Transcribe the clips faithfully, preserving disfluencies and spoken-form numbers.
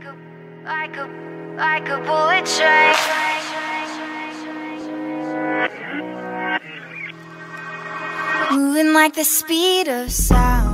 could, I could, I could pull a train. Moving like the speed of sound.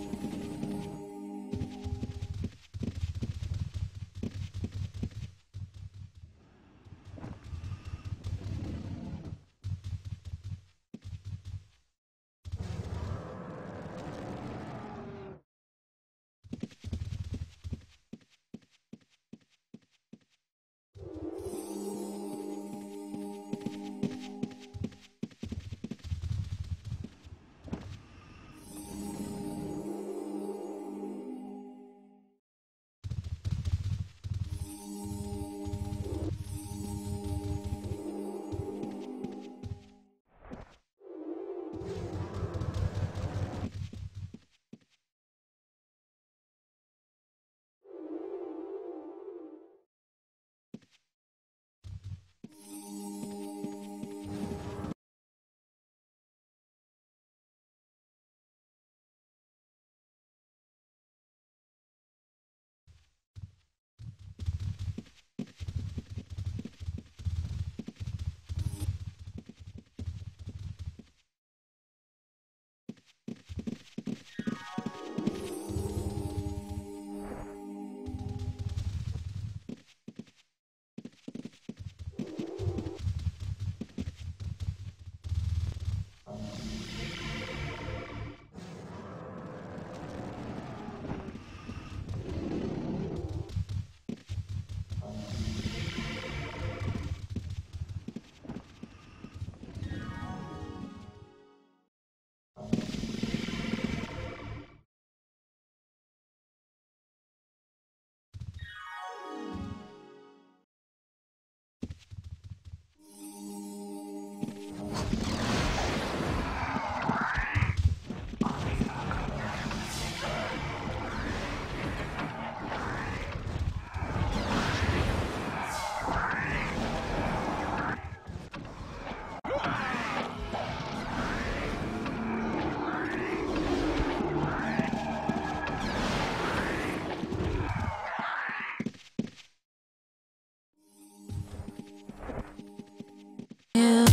You you.